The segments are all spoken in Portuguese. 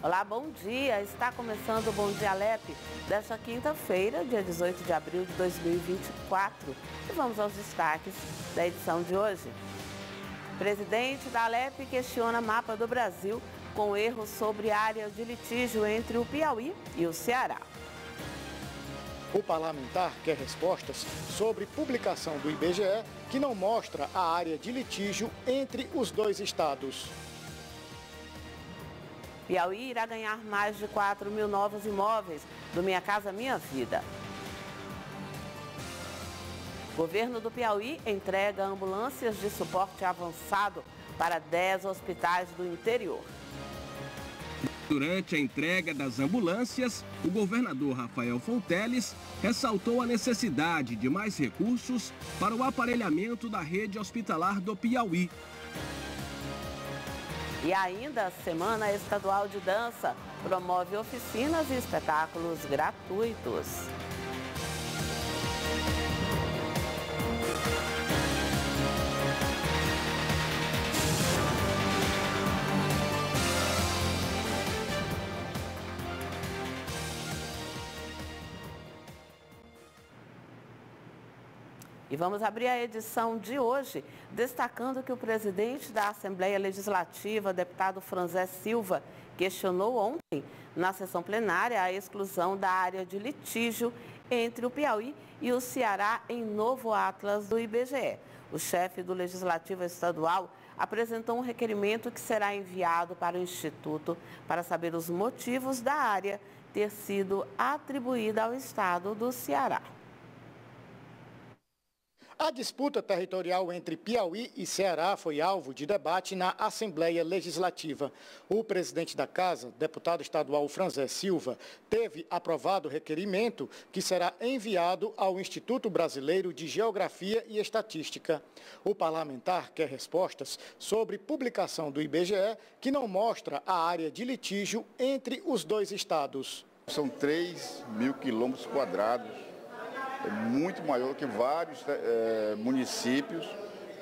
Olá, bom dia! Está começando o Bom Dia Alep desta quinta-feira, dia 18 de abril de 2024. E vamos aos destaques da edição de hoje. Presidente da Alep questiona mapa do Brasil com erros sobre área de litígio entre o Piauí e o Ceará. O parlamentar quer respostas sobre publicação do IBGE que não mostra a área de litígio entre os dois estados. Piauí irá ganhar mais de 4 mil novos imóveis do Minha Casa Minha Vida. Governo do Piauí entrega ambulâncias de suporte avançado para 10 hospitais do interior. Durante a entrega das ambulâncias, o governador Rafael Fonteles ressaltou a necessidade de mais recursos para o aparelhamento da rede hospitalar do Piauí. E ainda, a Semana Estadual de Dança promove oficinas e espetáculos gratuitos. E vamos abrir a edição de hoje, destacando que o presidente da Assembleia Legislativa, deputado Franzé Silva, questionou ontem, na sessão plenária, a exclusão da área de litígio entre o Piauí e o Ceará em novo atlas do IBGE. O chefe do Legislativo Estadual apresentou um requerimento que será enviado para o Instituto para saber os motivos da área ter sido atribuída ao estado do Ceará. A disputa territorial entre Piauí e Ceará foi alvo de debate na Assembleia Legislativa. O presidente da Casa, deputado estadual Franzé Silva, teve aprovado o requerimento que será enviado ao Instituto Brasileiro de Geografia e Estatística. O parlamentar quer respostas sobre publicação do IBGE que não mostra a área de litígio entre os dois estados. São 3 mil quilômetros quadrados. É muito maior que vários municípios,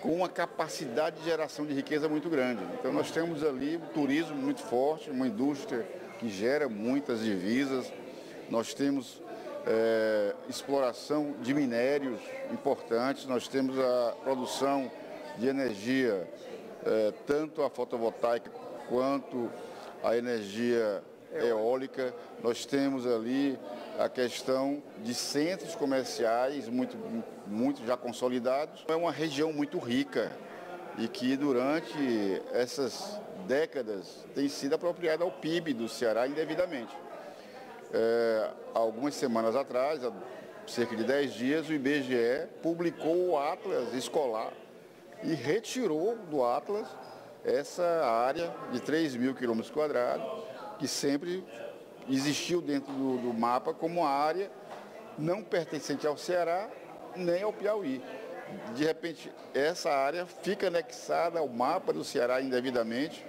com uma capacidade de geração de riqueza muito grande. Então nós temos ali um turismo muito forte, uma indústria que gera muitas divisas, nós temos exploração de minérios importantes, nós temos a produção de energia, tanto a fotovoltaica quanto a energia eólica, nós temos ali a questão de centros comerciais muito já consolidados. É uma região muito rica e que durante essas décadas tem sido apropriada ao PIB do Ceará indevidamente. Algumas semanas atrás, há cerca de 10 dias, o IBGE publicou o Atlas escolar e retirou do Atlas essa área de 3 mil quilômetros quadrados, que sempre existiu dentro do mapa como uma área não pertencente ao Ceará nem ao Piauí. De repente, essa área fica anexada ao mapa do Ceará indevidamente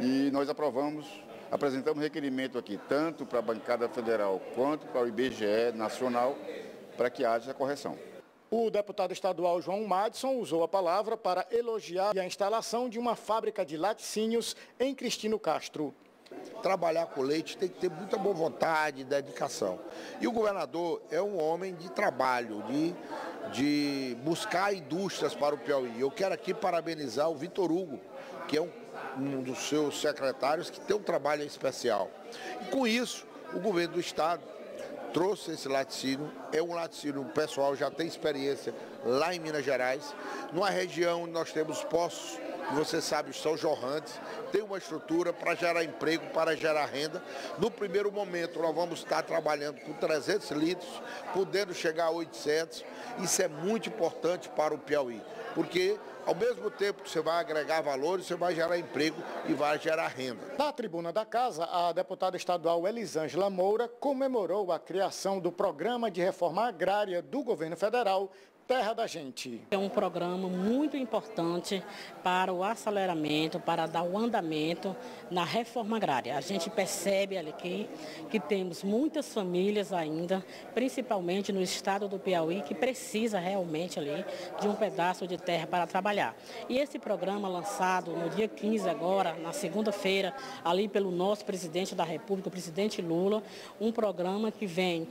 e nós apresentamos requerimento aqui, tanto para a bancada federal quanto para o IBGE nacional, para que haja correção. O deputado estadual João Madison usou a palavra para elogiar a instalação de uma fábrica de laticínios em Cristino Castro. Trabalhar com leite tem que ter muita boa vontade, dedicação. E o governador é um homem de trabalho, de buscar indústrias para o Piauí. Eu quero aqui parabenizar o Vitor Hugo, que é um dos seus secretários, que tem um trabalho especial. E com isso, o governo do estado trouxe esse laticínio. É um laticínio, o pessoal já tem experiência lá em Minas Gerais, numa região onde nós temos poços, você sabe, os São Jorrantes, tem uma estrutura para gerar emprego, para gerar renda. No primeiro momento, nós vamos estar trabalhando com 300 litros, podendo chegar a 800. Isso é muito importante para o Piauí, porque ao mesmo tempo que você vai agregar valores, você vai gerar emprego e vai gerar renda. Na tribuna da Casa, a deputada estadual Elisângela Moura comemorou a criação do Programa de Reforma Agrária do Governo Federal, terra da gente. É um programa muito importante para o aceleramento, para dar o andamento na reforma agrária. A gente percebe aqui que temos muitas famílias ainda, principalmente no estado do Piauí, que precisa realmente ali de um pedaço de terra para trabalhar. E esse programa lançado no dia 15 agora, na segunda-feira, ali pelo nosso presidente da República, o presidente Lula, um programa que vem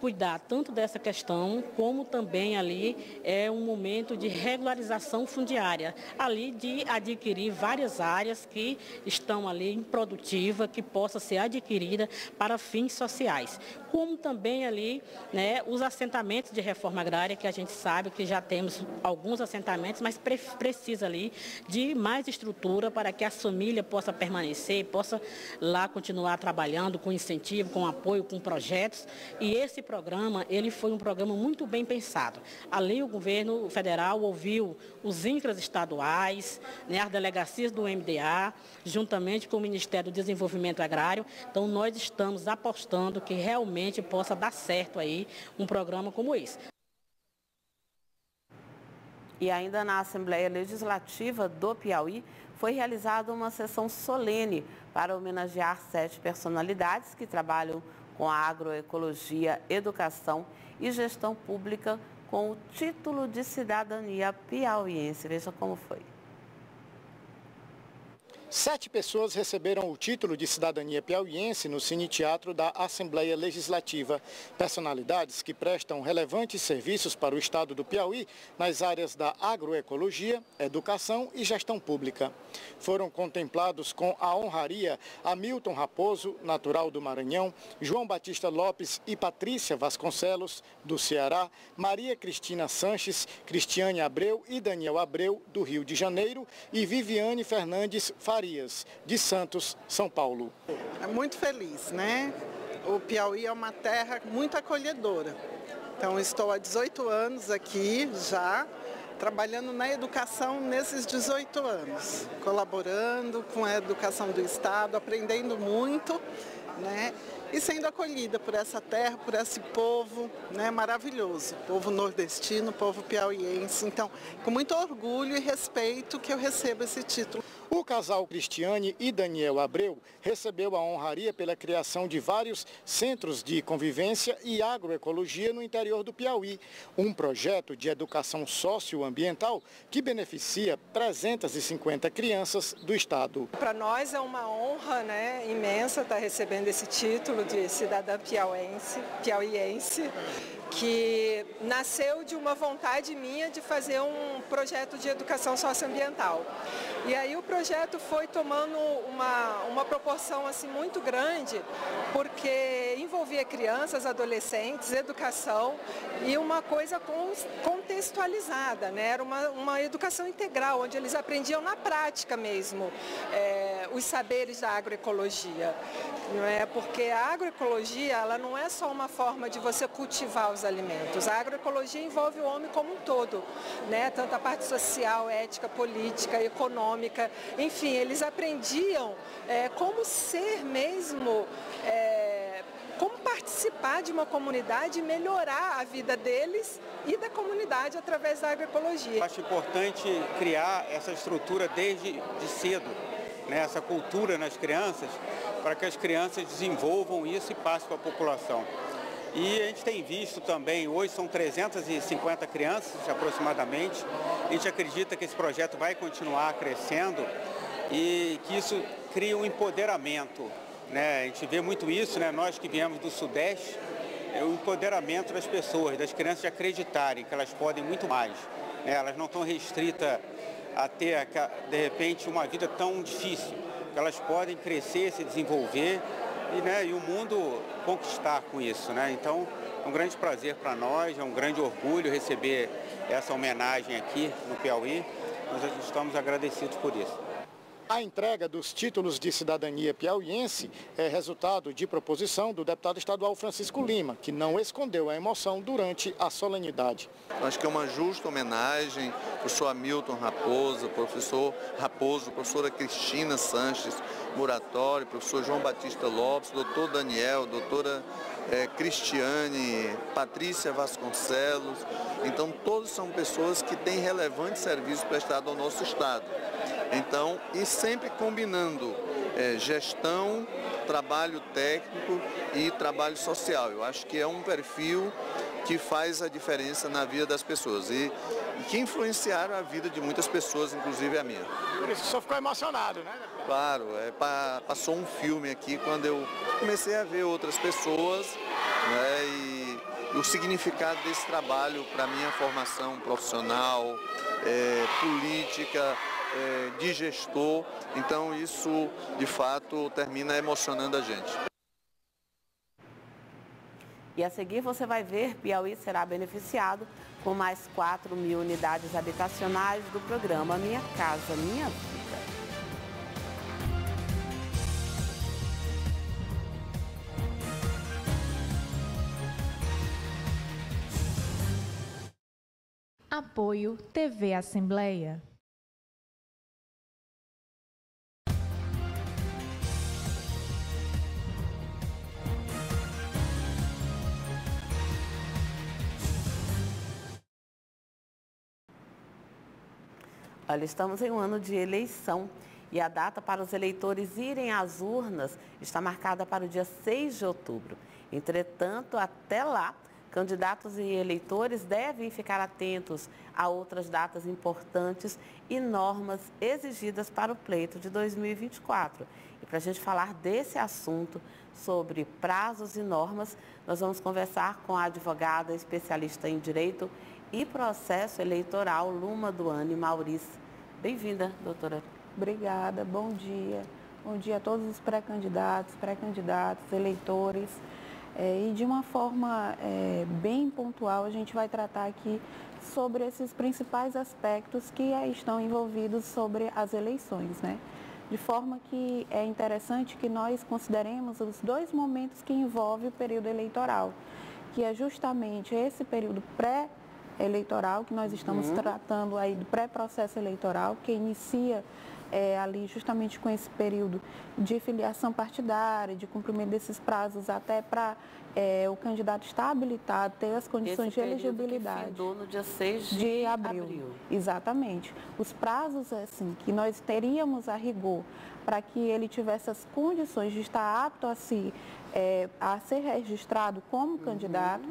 cuidar tanto dessa questão, como também ali é um momento de regularização fundiária, ali de adquirir várias áreas que estão ali improdutivas, que possa ser adquirida para fins sociais, como também ali, né, os assentamentos de reforma agrária, que a gente sabe que já temos alguns assentamentos, mas precisa ali de mais estrutura para que a família possa permanecer, possa lá continuar trabalhando com incentivo, com apoio, com projetos. E esse programa, ele foi um programa muito bem pensado. Ali o governo federal ouviu os INCRAs estaduais, né, as delegacias do MDA, juntamente com o Ministério do Desenvolvimento Agrário. Então nós estamos apostando que realmente possa dar certo aí um programa como esse. E ainda na Assembleia Legislativa do Piauí, foi realizada uma sessão solene para homenagear 7 personalidades que trabalham com a agroecologia, educação e gestão pública com o título de cidadania piauiense. Veja como foi. 7 pessoas receberam o título de cidadania piauiense no Cineteatro da Assembleia Legislativa. Personalidades que prestam relevantes serviços para o estado do Piauí nas áreas da agroecologia, educação e gestão pública. Foram contemplados com a honraria Hamilton Raposo, natural do Maranhão, João Batista Lopes e Patrícia Vasconcelos, do Ceará, Maria Cristina Sanches, Cristiane Abreu e Daniel Abreu, do Rio de Janeiro, e Viviane Fernandes Faria, de Santos, São Paulo. É muito feliz, né? O Piauí é uma terra muito acolhedora. Então, estou há 18 anos aqui já, trabalhando na educação nesses 18 anos, colaborando com a educação do Estado, aprendendo muito, né? E sendo acolhida por essa terra, por esse povo, né, maravilhoso, povo nordestino, povo piauiense. Então, com muito orgulho e respeito que eu recebo esse título. O casal Cristiane e Daniel Abreu recebeu a honraria pela criação de vários centros de convivência e agroecologia no interior do Piauí, um projeto de educação socioambiental que beneficia 350 crianças do estado. Para nós é uma honra, né, imensa estar recebendo esse título de cidadã piauiense, que nasceu de uma vontade minha de fazer um projeto de educação socioambiental. E aí o projeto foi tomando uma proporção assim muito grande, porque envolvia crianças, adolescentes, educação e uma coisa contextualizada, né? Era uma educação integral, onde eles aprendiam na prática mesmo os saberes da agroecologia, não é? Porque a agroecologia, ela não é só uma forma de você cultivar os alimentos. A agroecologia envolve o homem como um todo, né? Tanto a parte social, ética, política, econômica, enfim, eles aprendiam como ser mesmo, como participar de uma comunidade e melhorar a vida deles e da comunidade através da agroecologia. Eu acho importante criar essa estrutura desde de cedo, né? Essa cultura nas crianças, para que as crianças desenvolvam isso e passem para a população. E a gente tem visto também, hoje são 350 crianças aproximadamente, a gente acredita que esse projeto vai continuar crescendo e que isso cria um empoderamento, né? A gente vê muito isso, né? Nós que viemos do Sudeste, é o empoderamento das pessoas, das crianças, de acreditarem que elas podem muito mais, né? Elas não estão restritas a ter, de repente, uma vida tão difícil. Elas podem crescer, se desenvolver e, né, e o mundo conquistar com isso, né? Então, é um grande prazer para nós, é um grande orgulho receber essa homenagem aqui no Piauí. Nós estamos agradecidos por isso. A entrega dos títulos de cidadania piauiense é resultado de proposição do deputado estadual Francisco Lima, que não escondeu a emoção durante a solenidade. Acho que é uma justa homenagem ao professor Hamilton Raposo, professora Cristina Sanches Muratório, professor João Batista Lopes, doutor Daniel, doutora Cristiane, Patrícia Vasconcelos. Então, todos são pessoas que têm relevante serviço prestado ao nosso Estado. Então, e sempre combinando gestão, trabalho técnico e trabalho social. Eu acho que é um perfil que faz a diferença na vida das pessoas e que influenciaram a vida de muitas pessoas, inclusive a minha. Por isso, o senhor ficou emocionado, né? Claro, passou um filme aqui quando eu comecei a ver outras pessoas, né, e o significado desse trabalho para a minha formação profissional, política, de gestor. Então isso, de fato, termina emocionando a gente. E a seguir você vai ver, Piauí será beneficiado com mais 4.000 unidades habitacionais do programa Minha Casa Minha Vida. Apoio TV Assembleia. Olha, estamos em um ano de eleição e a data para os eleitores irem às urnas está marcada para o dia 6 de outubro. Entretanto, até lá, candidatos e eleitores devem ficar atentos a outras datas importantes e normas exigidas para o pleito de 2024. E para a gente falar desse assunto, sobre prazos e normas, nós vamos conversar com a advogada especialista em direito e processo eleitoral, Luma Duane Maurício. Bem-vinda, doutora. Obrigada, bom dia. Bom dia a todos os pré-candidatos, eleitores. E de uma forma bem pontual, a gente vai tratar aqui sobre esses principais aspectos que estão envolvidos sobre as eleições, né? De forma que é interessante que nós consideremos os dois momentos que envolvem o período eleitoral, que é justamente esse período pré-eleitoral, que nós estamos tratando aí do pré-processo eleitoral, que inicia ali justamente com esse período de filiação partidária, de cumprimento desses prazos até para o candidato estar habilitado, ter as condições esse de elegibilidade. Que findou no dia 6 de abril. Exatamente. Os prazos assim que nós teríamos a rigor para que ele tivesse as condições de estar apto a ser registrado como candidato,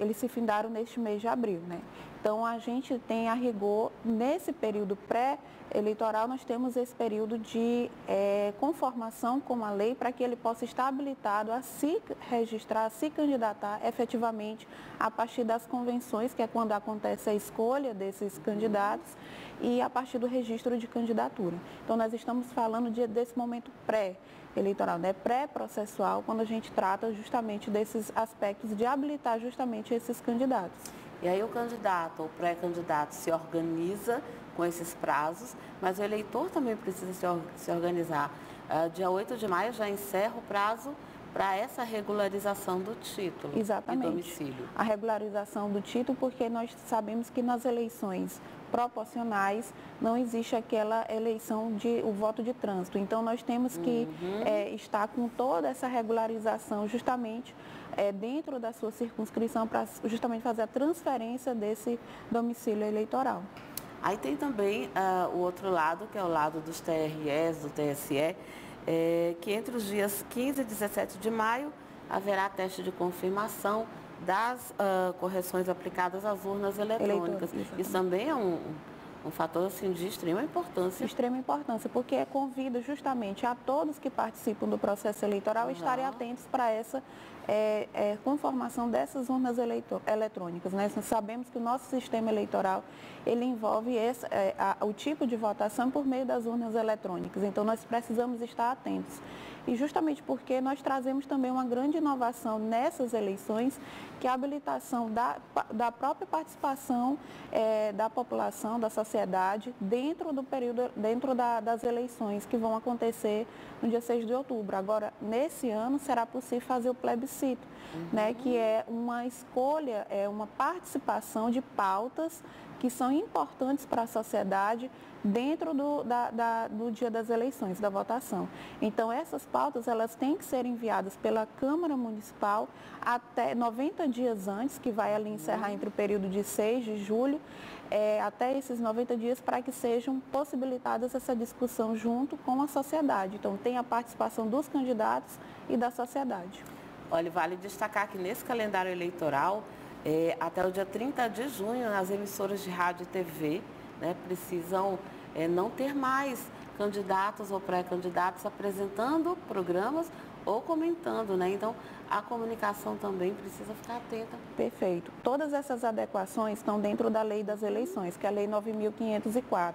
eles se findaram neste mês de abril, né? Então, a gente tem a rigor, nesse período pré-eleitoral, nós temos esse período de conformação com a lei para que ele possa estar habilitado a se registrar, a se candidatar efetivamente a partir das convenções, que é quando acontece a escolha desses candidatos, e a partir do registro de candidatura. Então, nós estamos falando desse momento pré-eleitoral, né? Pré-processual, quando a gente trata justamente desses aspectos de habilitar justamente esses candidatos. E aí o candidato ou pré-candidato se organiza com esses prazos, mas o eleitor também precisa se organizar. Dia 8 de maio já encerra o prazo para essa regularização do título e domicílio. A regularização do título, porque nós sabemos que nas eleições proporcionais não existe aquela eleição de o voto de trânsito. Então, nós temos que estar com toda essa regularização justamente dentro da sua circunscrição para justamente fazer a transferência desse domicílio eleitoral. Aí tem também o outro lado, que é o lado dos TREs, do TSE, que entre os dias 15 e 17 de maio haverá teste de confirmação das correções aplicadas às urnas eletrônicas. Isso também é um fator assim, de extrema importância. Extrema importância, porque convida justamente a todos que participam do processo eleitoral estarem atentos para essa conformação dessas urnas eletrônicas. Né? Nós sabemos que o nosso sistema eleitoral, ele envolve o tipo de votação por meio das urnas eletrônicas. Então, nós precisamos estar atentos. e justamente porque nós trazemos também uma grande inovação nessas eleições, que é a habilitação da própria participação da população, da sociedade, dentro do período, dentro das eleições que vão acontecer no dia 6 de outubro. Agora, nesse ano, será possível fazer o plebiscito, né, que é uma escolha, é uma participação de pautas que são importantes para a sociedade dentro do dia das eleições, da votação. Então, essas pautas, elas têm que ser enviadas pela Câmara Municipal até 90 dias antes, que vai ali encerrar entre o período de 6 de julho, até esses 90 dias, para que sejam possibilitadas essa discussão junto com a sociedade. Então, tem a participação dos candidatos e da sociedade. Olha, vale destacar que nesse calendário eleitoral, até o dia 30 de junho, as emissoras de rádio e TV, né, precisam não ter mais candidatos ou pré-candidatos apresentando programas ou comentando, né? Então, a comunicação também precisa ficar atenta. Perfeito. Todas essas adequações estão dentro da Lei das Eleições, que é a Lei 9.504.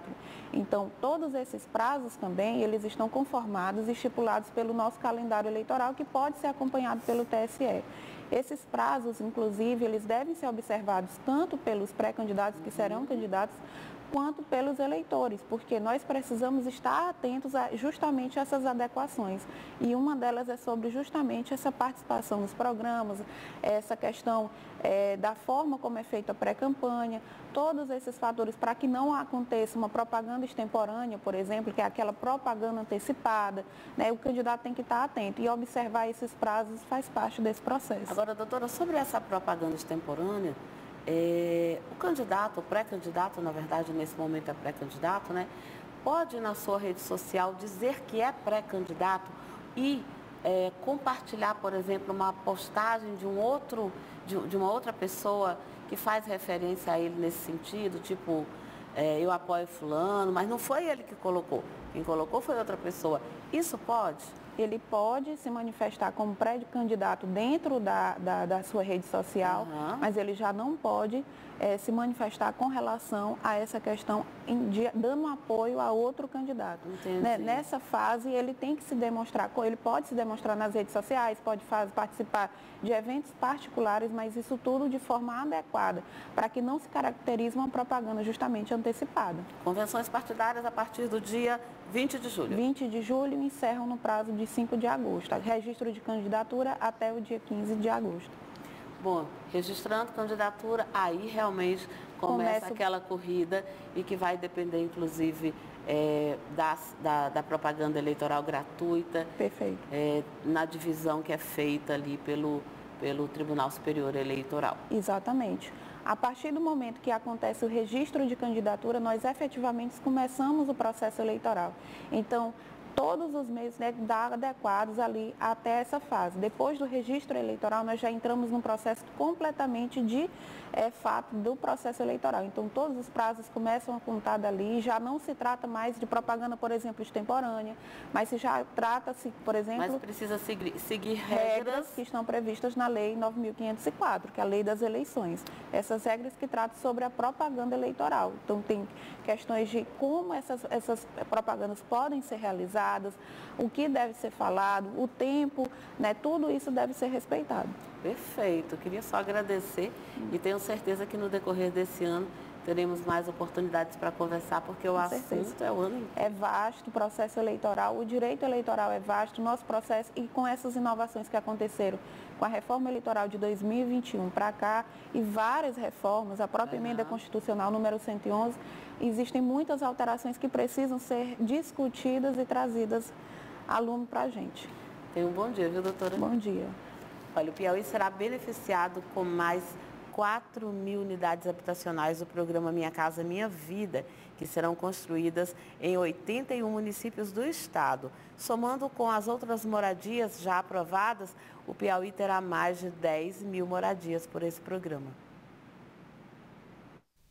Então, todos esses prazos também, eles estão conformados e estipulados pelo nosso calendário eleitoral, que pode ser acompanhado pelo TSE. Esses prazos, inclusive, eles devem ser observados tanto pelos pré-candidatos que serão candidatos, quanto pelos eleitores, porque nós precisamos estar atentos a justamente essas adequações. E uma delas é sobre justamente essa participação nos programas, essa questão da forma como é feita a pré-campanha, todos esses fatores, para que não aconteça uma propaganda extemporânea, por exemplo, que é aquela propaganda antecipada, né? O candidato tem que estar atento e observar esses prazos faz parte desse processo. Agora, doutora, sobre essa propaganda extemporânea, o candidato, o pré-candidato, na verdade, nesse momento é pré-candidato, né? Pode, na sua rede social, dizer que é pré-candidato e compartilhar, por exemplo, uma postagem de uma outra pessoa que faz referência a ele nesse sentido, tipo, eu apoio fulano, mas não foi ele que colocou. Quem colocou foi outra pessoa. Isso pode? Ele pode se manifestar como pré-candidato dentro da sua rede social, mas ele já não pode se manifestar com relação a essa questão dando apoio a outro candidato. Né? Nessa fase, ele tem que se demonstrar, ele pode se demonstrar nas redes sociais, pode participar de eventos particulares, mas isso tudo de forma adequada, para que não se caracterize uma propaganda justamente antecipada. Convenções partidárias a partir do dia 20 de julho. 20 de julho encerram no prazo de 5 de agosto. Registro de candidatura até o dia 15 de agosto. Bom, registrando candidatura, aí realmente começa aquela corrida e que vai depender, inclusive, da propaganda eleitoral gratuita. Perfeito. Na divisão que é feita ali pelo Tribunal Superior Eleitoral. Exatamente. A partir do momento que acontece o registro de candidatura, nós efetivamente começamos o processo eleitoral. Então, todos os meios, né, adequados ali até essa fase. Depois do registro eleitoral, nós já entramos num processo completamente de fato do processo eleitoral. Então, todos os prazos começam a contar dali, já não se trata mais de propaganda, por exemplo, extemporânea, mas se já trata-se, por exemplo... Mas precisa seguir regras que estão previstas na Lei 9.504, que é a Lei das Eleições. Essas regras que tratam sobre a propaganda eleitoral. Então, tem questões de como essas propagandas podem ser realizadas, o que deve ser falado, o tempo, né? Tudo isso deve ser respeitado. Perfeito. Queria só agradecer e tenho certeza que no decorrer desse ano teremos mais oportunidades para conversar, porque o assunto é o ano inteiro. É vasto o processo eleitoral, o direito eleitoral é vasto, o nosso processo, e com essas inovações que aconteceram com a reforma eleitoral de 2021 para cá e várias reformas, a própria emenda constitucional número 111, existem muitas alterações que precisam ser discutidas e trazidas à lume para a gente. Tenha um bom dia, viu, doutora? Bom dia. Olha, o Piauí será beneficiado com mais 4 mil unidades habitacionais do programa Minha Casa Minha Vida, que serão construídas em 81 municípios do estado. Somando com as outras moradias já aprovadas, o Piauí terá mais de 10 mil moradias por esse programa.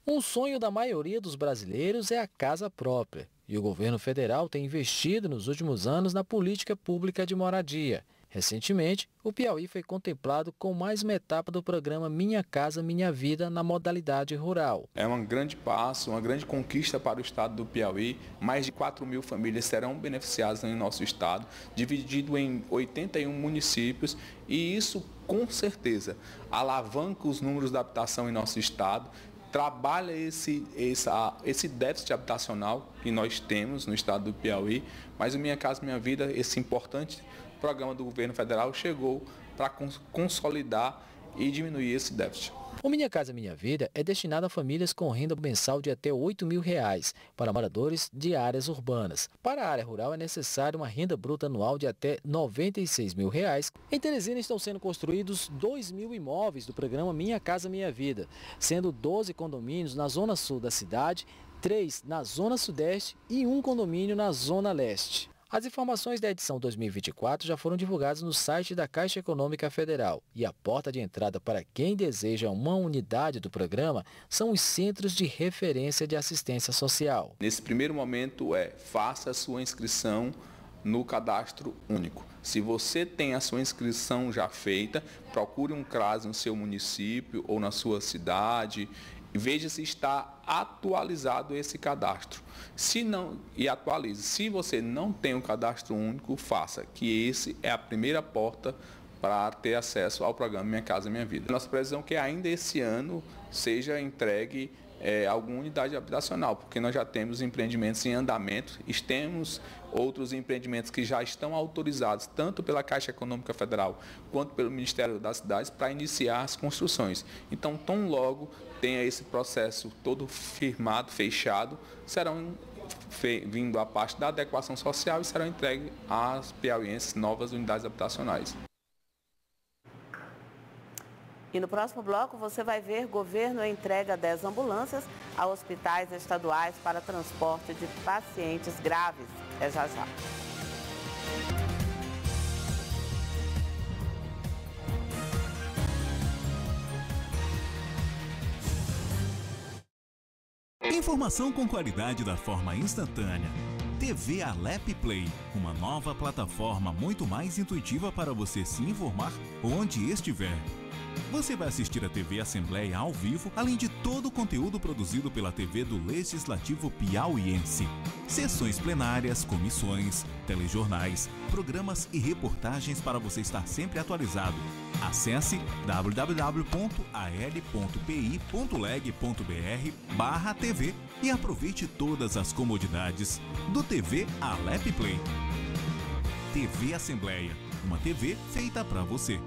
Um sonho da maioria dos brasileiros é a casa própria, e o governo federal tem investido nos últimos anos na política pública de moradia. Recentemente, o Piauí foi contemplado com mais uma etapa do programa Minha Casa Minha Vida na modalidade rural. É um grande passo, uma grande conquista para o estado do Piauí. Mais de 4 mil famílias serão beneficiadas em nosso estado, dividido em 81 municípios, e isso com certeza alavanca os números da habitação em nosso estado, trabalha esse déficit habitacional que nós temos no estado do Piauí, mas o Minha Casa Minha Vida, esse importante programa do governo federal, chegou para consolidar e diminuir esse déficit. O Minha Casa Minha Vida é destinado a famílias com renda mensal de até R$ 8.000 para moradores de áreas urbanas. Para a área rural é necessário uma renda bruta anual de até R$ 96.000. Em Teresina estão sendo construídos 2 mil imóveis do programa Minha Casa Minha Vida, sendo 12 condomínios na zona sul da cidade, 3 na zona sudeste e 1 condomínio na zona leste. As informações da edição 2024 já foram divulgadas no site da Caixa Econômica Federal, e a porta de entrada para quem deseja uma unidade do programa são os Centros de Referência de Assistência Social. Nesse primeiro momento faça a sua inscrição no cadastro único. Se você tem a sua inscrição já feita, procure um CRAS no seu município ou na sua cidade e veja se está atualizado esse cadastro. Se não, e atualize. Se você não tem um cadastro único, faça, que esse é a primeira porta para ter acesso ao programa Minha Casa Minha Vida. Nossa previsão é que ainda esse ano seja entregue alguma unidade habitacional, porque nós já temos empreendimentos em andamento, temos outros empreendimentos que já estão autorizados, tanto pela Caixa Econômica Federal quanto pelo Ministério das Cidades, para iniciar as construções. Então, tão logo tenha esse processo todo firmado, fechado, serão vindo a parte da adequação social e serão entregues às piauienses novas unidades habitacionais. E no próximo bloco você vai ver: governo entrega 10 ambulâncias a hospitais estaduais para transporte de pacientes graves. É já já. Informação com qualidade da forma instantânea. TV Alep Play, uma nova plataforma muito mais intuitiva para você se informar onde estiver. Você vai assistir a TV Assembleia ao vivo, além de todo o conteúdo produzido pela TV do Legislativo Piauiense. Sessões plenárias, comissões, telejornais, programas e reportagens para você estar sempre atualizado. Acesse www.al.pi.leg.br/tv e aproveite todas as comodidades do TV Alep Play. TV Assembleia, uma TV feita para você.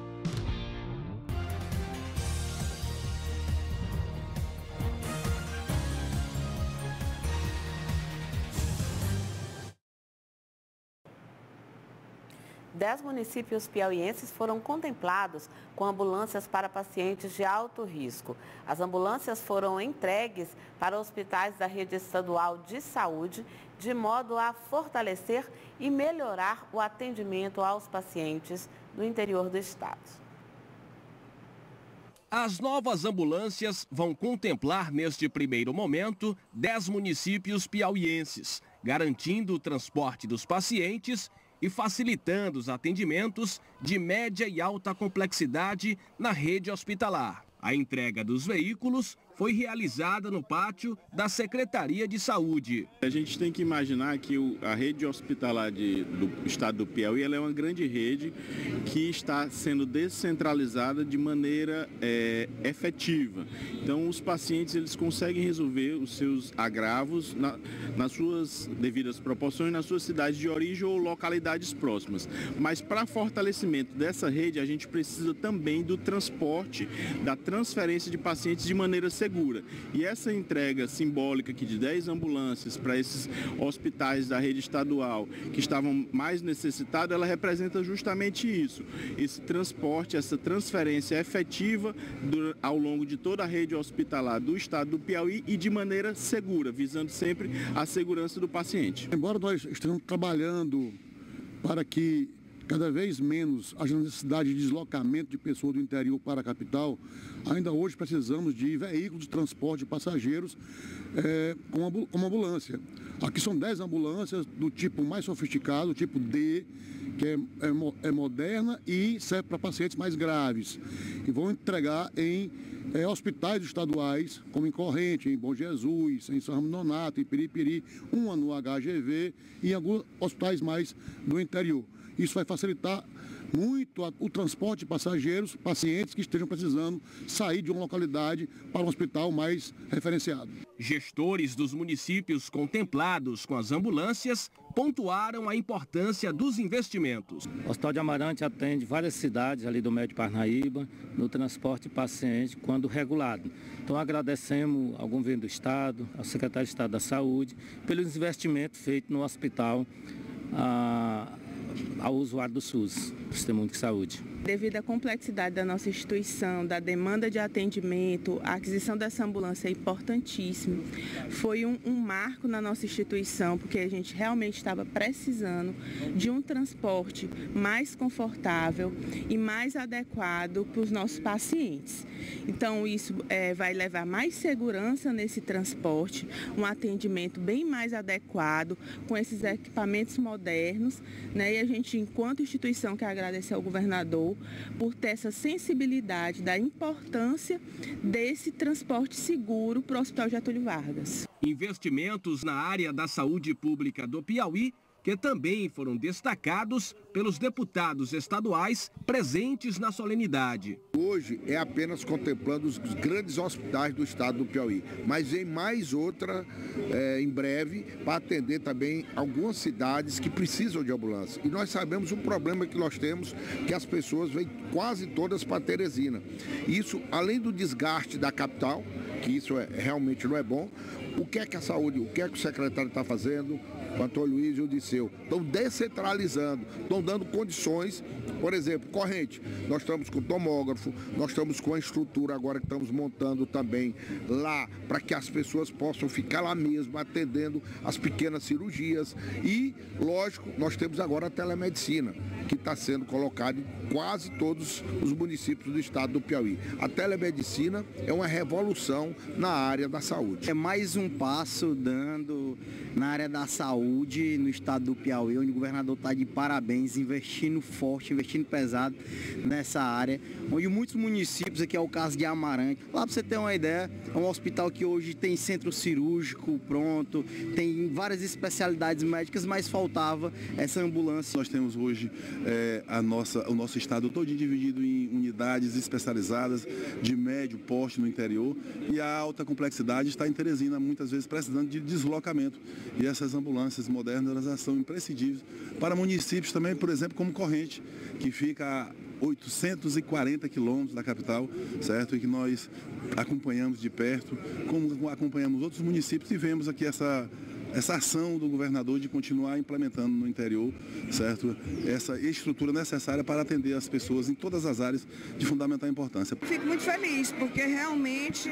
Dez municípios piauienses foram contemplados com ambulâncias para pacientes de alto risco. As ambulâncias foram entregues para hospitais da rede estadual de saúde, de modo a fortalecer e melhorar o atendimento aos pacientes no interior do estado. As novas ambulâncias vão contemplar, neste primeiro momento, 10 municípios piauienses, garantindo o transporte dos pacientes e facilitando os atendimentos de média e alta complexidade na rede hospitalar. A entrega dos veículos foi realizada no pátio da Secretaria de Saúde. A gente tem que imaginar que a rede hospitalar do estado do Piauí é uma grande rede que está sendo descentralizada de maneira efetiva. Então, os pacientes eles conseguem resolver os seus agravos nas suas devidas proporções, nas suas cidades de origem ou localidades próximas. Mas para fortalecimento dessa rede, a gente precisa também do transporte, da transferência de pacientes de maneira segura. E essa entrega simbólica aqui de 10 ambulâncias para esses hospitais da rede estadual que estavam mais necessitados, ela representa justamente isso, esse transporte, essa transferência efetiva ao longo de toda a rede hospitalar do estado do Piauí e de maneira segura, visando sempre a segurança do paciente. Embora nós estejamos trabalhando para que Cada vez menos a necessidade de deslocamento de pessoas do interior para a capital. Ainda hoje precisamos de veículos de transporte de passageiros com uma ambulância. Aqui são 10 ambulâncias do tipo mais sofisticado, tipo D, que é moderna e serve para pacientes mais graves. E vão entregar em hospitais estaduais, como em Corrente, em Bom Jesus, em São Ramon Nonato, em Piripiri, uma no HGV e em alguns hospitais mais do interior. Isso vai facilitar muito o transporte de passageiros, pacientes que estejam precisando sair de uma localidade para um hospital mais referenciado. Gestores dos municípios contemplados com as ambulâncias pontuaram a importância dos investimentos. O Hospital de Amarante atende várias cidades ali do Médio Parnaíba no transporte de paciente quando regulado. Então agradecemos ao governo do Estado, ao secretário de Estado da Saúde, pelos investimentos feitos no hospital ao usuário do SUS, Sistema Único de Saúde. Devido à complexidade da nossa instituição, da demanda de atendimento, a aquisição dessa ambulância é importantíssima. Foi um marco na nossa instituição, porque a gente realmente estava precisando de um transporte mais confortável e mais adequado para os nossos pacientes. Então, isso vai levar mais segurança nesse transporte, um atendimento bem mais adequado, com esses equipamentos modernos, né? E a gente, enquanto instituição, quer agradecer ao governador por ter essa sensibilidade da importância desse transporte seguro para o Hospital Getúlio Vargas. Investimentos na área da saúde pública do Piauí, que também foram destacados pelos deputados estaduais presentes na solenidade. Hoje é apenas contemplando os grandes hospitais do estado do Piauí, mas vem mais outra em breve para atender também algumas cidades que precisam de ambulância. E nós sabemos o problema que nós temos, que as pessoas vêm quase todas para Teresina. Isso, além do desgaste da capital, que isso realmente não é bom, o que é que a saúde, o que é que o secretário está fazendo, o Antônio Luiz e o Disseu, estão descentralizando, estão dando condições, por exemplo, Corrente, nós estamos com tomógrafo, nós estamos com a estrutura agora que estamos montando também lá, para que as pessoas possam ficar lá mesmo, atendendo as pequenas cirurgias e, lógico, nós temos agora a telemedicina, que está sendo colocada em quase todos os municípios do estado do Piauí. A telemedicina é uma revolução na área da saúde. É mais um passo dando na área da saúde no estado do Piauí, onde o governador está de parabéns, investindo forte, investindo pesado nessa área, onde muitos municípios, aqui é o caso de Amarante, lá para você ter uma ideia, é um hospital que hoje tem centro cirúrgico pronto, tem várias especialidades médicas, mas faltava essa ambulância. Nós temos hoje o nosso estado todo dividido em unidades especializadas de médio porte no interior, e a alta complexidade está em Teresina, muitas vezes precisando de deslocamento, e essas ambulâncias modernas, elas são imprescindíveis para municípios também, por exemplo, como Corrente, que fica a 840 quilômetros da capital, certo? E que nós acompanhamos de perto, como acompanhamos outros municípios, e vemos aqui essa ação do governador de continuar implementando no interior, certo? Essa estrutura necessária para atender as pessoas em todas as áreas de fundamental importância. Fico muito feliz, porque realmente,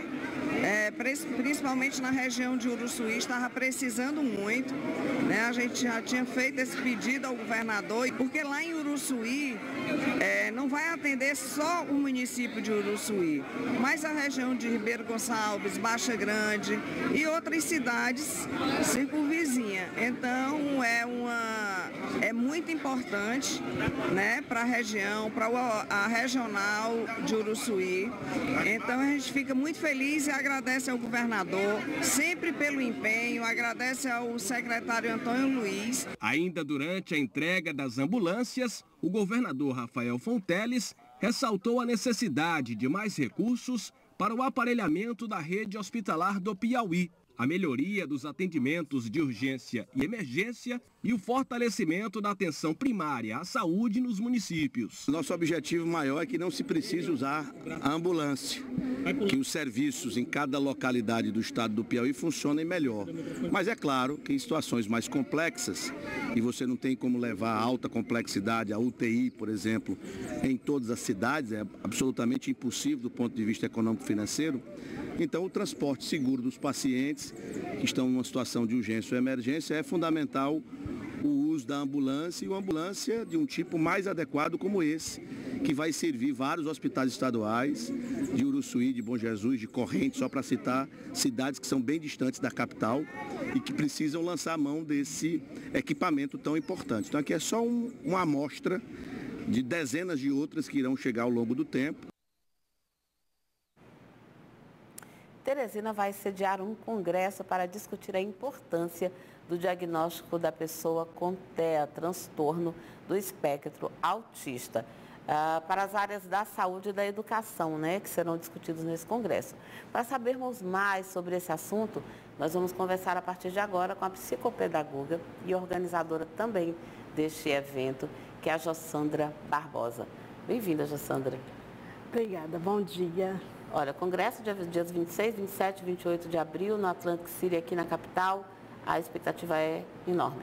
principalmente na região de Uruçuí, estava precisando muito, né? A gente já tinha feito esse pedido ao governador, porque lá em Uruçuí não vai atender só o município de Uruçuí, mas a região de Ribeiro Gonçalves, Baixa Grande e outras cidades circunvizinha. Então é muito importante, né, para a região, para a regional de Uruçuí. Então a gente fica muito feliz e agradece ao governador sempre pelo empenho, agradece ao secretário Antônio Luiz. Ainda durante a entrega das ambulâncias, o governador Rafael Fonteles ressaltou a necessidade de mais recursos para o aparelhamento da rede hospitalar do Piauí, a melhoria dos atendimentos de urgência e emergência e o fortalecimento da atenção primária à saúde nos municípios. Nosso objetivo maior é que não se precise usar a ambulância, que os serviços em cada localidade do estado do Piauí funcionem melhor. Mas é claro que em situações mais complexas, e você não tem como levar a alta complexidade, a UTI, por exemplo, em todas as cidades, é absolutamente impossível do ponto de vista econômico-financeiro, então o transporte seguro dos pacientes que estão em uma situação de urgência ou emergência é fundamental o uso uso da ambulância, e uma ambulância de um tipo mais adequado como esse, que vai servir vários hospitais estaduais, de Uruçuí, de Bom Jesus, de Corrente, só para citar cidades que são bem distantes da capital e que precisam lançar a mão desse equipamento tão importante. Então aqui é só uma amostra de dezenas de outras que irão chegar ao longo do tempo. Teresina vai sediar um congresso para discutir a importância do diagnóstico da pessoa com TEA, transtorno do espectro autista, para as áreas da saúde e da educação, né, que serão discutidos nesse congresso. Para sabermos mais sobre esse assunto, nós vamos conversar a partir de agora com a psicopedagoga e organizadora também deste evento, que é a Jossandra Barbosa. Bem-vinda, Jossandra. Obrigada, bom dia. Olha, congresso dias 26, 27 e 28 de abril, no Atlantic City, aqui na capital. A expectativa é enorme.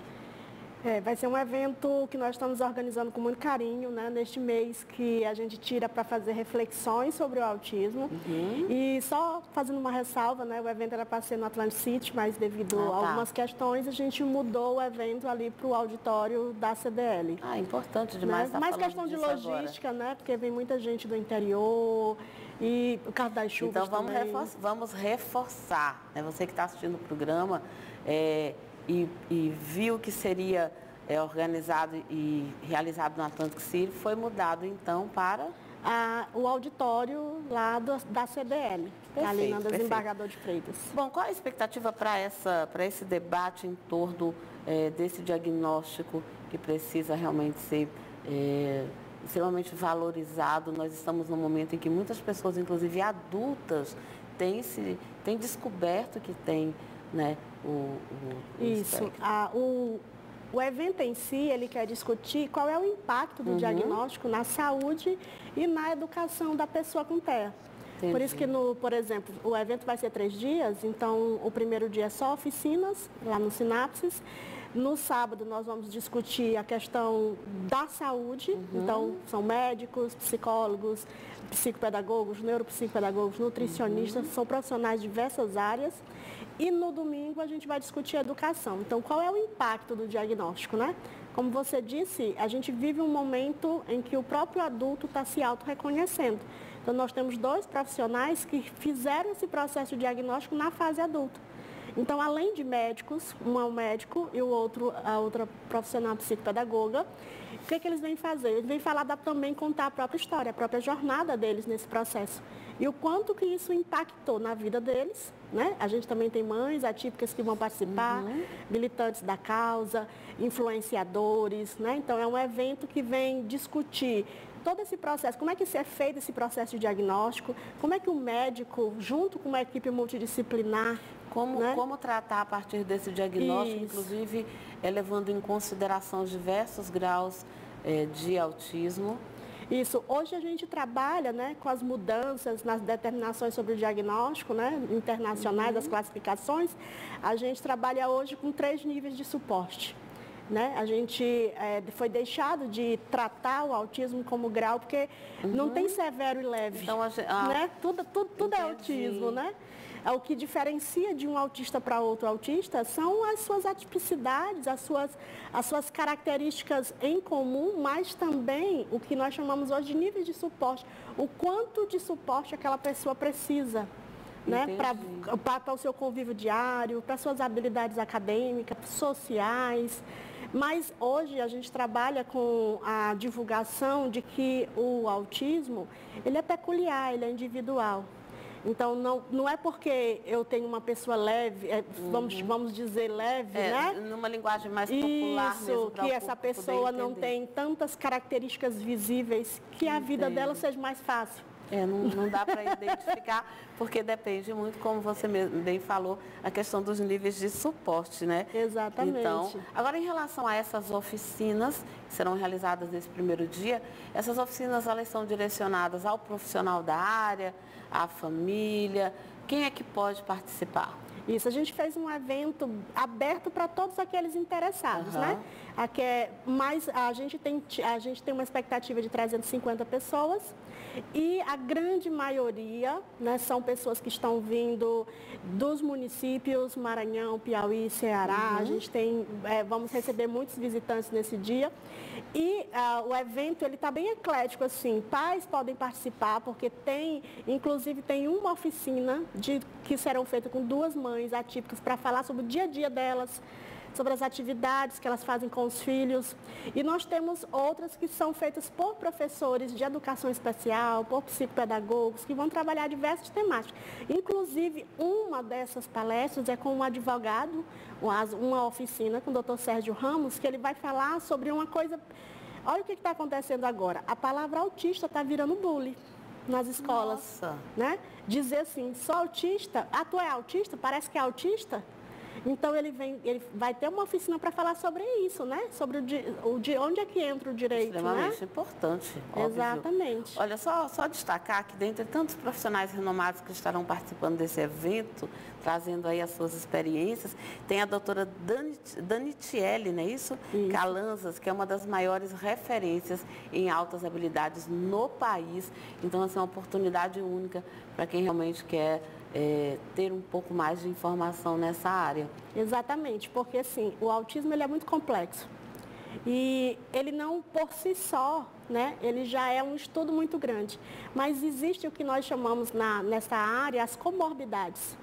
Vai ser um evento que nós estamos organizando com muito carinho, né? Neste mês que a gente tira para fazer reflexões sobre o autismo. Uhum. E só fazendo uma ressalva, né? O evento era para ser no Atlantic City, mas devido a algumas questões, a gente mudou o evento ali para o auditório da CDL. Ah, importante demais. Né? Mais questão de logística, agora, né? Porque vem muita gente do interior. E o caso das chuvas. Então vamos também reforçar, né? Você que está assistindo o programa e viu que seria organizado e realizado no Atlantic City, foi mudado então para o auditório lá da CDL, ali na Desembargador de Freitas. Bom, qual a expectativa para esse debate em torno desse diagnóstico que precisa realmente ser extremamente valorizado? Nós estamos num momento em que muitas pessoas, inclusive adultas, têm descoberto que tem, né, isso. O evento em si, ele quer discutir qual é o impacto do diagnóstico na saúde e na educação da pessoa com TEA. Por isso que, por exemplo, o evento vai ser 3 dias, então o primeiro dia é só oficinas, lá no Sinapses. No sábado nós vamos discutir a questão da saúde, então são médicos, psicólogos, psicopedagogos, neuropsicopedagogos, nutricionistas, são profissionais de diversas áreas. E no domingo a gente vai discutir a educação. Então qual é o impacto do diagnóstico, né? Como você disse, a gente vive um momento em que o próprio adulto está se auto-reconhecendo. Então nós temos 2 profissionais que fizeram esse processo de diagnóstico na fase adulta. Então, além de médicos, um é um médico e o outro, a outra profissional psicopedagoga, o que é que eles vêm fazer? Eles vêm falar, também contar a própria história, a própria jornada deles nesse processo. E o quanto que isso impactou na vida deles, né? A gente também tem mães atípicas que vão participar, militantes da causa, influenciadores, né? Então, é um evento que vem discutir todo esse processo, como é que é feito esse processo de diagnóstico, como é que o médico, junto com uma equipe multidisciplinar, como tratar a partir desse diagnóstico, inclusive levando em consideração os diversos graus de autismo. Isso, hoje a gente trabalha, né, com as mudanças nas determinações sobre o diagnóstico, né, internacionais, das classificações. A gente trabalha hoje com 3 níveis de suporte. Né? A gente foi deixado de tratar o autismo como grau, porque não tem severo e leve. Então, né? Tudo é autismo, né? O que diferencia de um autista para outro autista são as suas atipicidades, as suas características em comum, mas também o que nós chamamos hoje de níveis de suporte, o quanto de suporte aquela pessoa precisa. Né, para o seu convívio diário, para suas habilidades acadêmicas, sociais. Mas hoje a gente trabalha com a divulgação de que o autismo, ele é peculiar, ele é individual. Então, não é porque eu tenho uma pessoa leve, vamos dizer leve, né? Numa linguagem mais popular mesmo, que essa pessoa não tem tantas características visíveis, que a vida dela seja mais fácil. Não dá para identificar, porque depende muito, como você bem falou, a questão dos níveis de suporte, né? Exatamente. Então, agora, em relação a essas oficinas que serão realizadas nesse primeiro dia, essas oficinas, elas são direcionadas ao profissional da área, à família, quem é que pode participar? Isso, a gente fez um evento aberto para todos aqueles interessados, né? Mas a gente tem uma expectativa de 350 pessoas e a grande maioria, né, são pessoas que estão vindo dos municípios Maranhão, Piauí, Ceará. A gente tem, vamos receber muitos visitantes nesse dia e o evento ele está bem eclético assim. Pais podem participar porque tem, inclusive tem uma oficina que serão feitas com duas mães atípicas para falar sobre o dia a dia delas, sobre as atividades que elas fazem com os filhos. E nós temos outras que são feitas por professores de educação especial, por psicopedagogos, que vão trabalhar diversas temáticas. Inclusive, uma dessas palestras é com um advogado, uma oficina com o Dr. Sérgio Ramos, que ele vai falar sobre uma coisa... Olha o que está acontecendo agora. A palavra autista está virando bullying nas escolas. Nossa. Né? Dizer assim, sou autista, ah, tu é autista? Parece que é autista? Então, ele vai ter uma oficina para falar sobre isso, né? Sobre de onde é que entra o direito, né? Extremamente importante, óbvio. Exatamente. Olha, só destacar que dentre tantos profissionais renomados que estarão participando desse evento, trazendo aí as suas experiências, tem a doutora Danitiele, não é isso? Calanzas, que é uma das maiores referências em altas habilidades no país. Então, essa é uma oportunidade única para quem realmente quer... ter um pouco mais de informação nessa área. Exatamente, porque assim, o autismo ele é muito complexo e ele não por si só, né, ele já é um estudo muito grande, mas existe o que nós chamamos nessa área as comorbidades.